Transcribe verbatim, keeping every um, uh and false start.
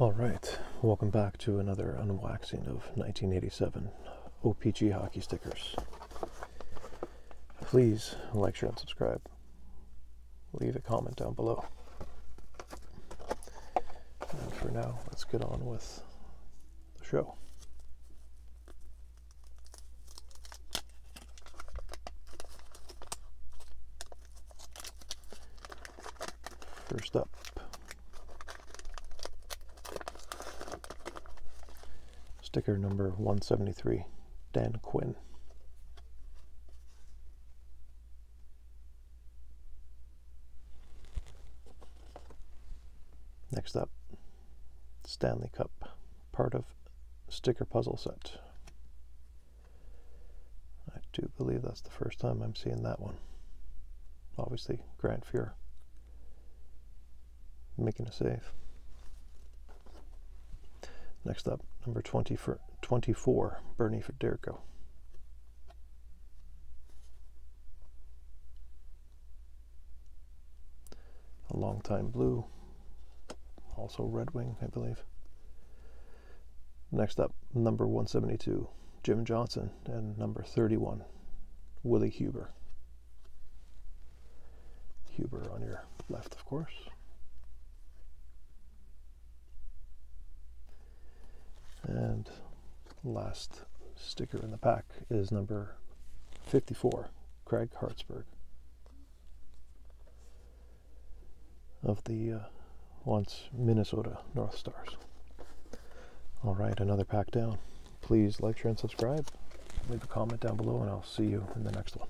All right, welcome back to another unboxing of nineteen eighty-seven O P G hockey stickers. Please like, share, and subscribe. Leave a comment down below. And for now, let's get on with the show. First up, sticker number one seventy-three, Dan Quinn. Next up, Stanley Cup, part of sticker puzzle set. I do believe that's the first time I'm seeing that one. Obviously, Grant Fuhr making a save. Next up, number twenty-four, Bernie Federko. A long time blue, also Red Wing, I believe. Next up, number one seventy-two, Jim Johnson, and number thirty-one, Willie Huber. Huber on your left, of course. And last sticker in the pack is number fifty-four, Craig Hartsburg. Of the uh, once Minnesota North Stars. All right, another pack down. Please like, share, and subscribe. Leave a comment down below, and I'll see you in the next one.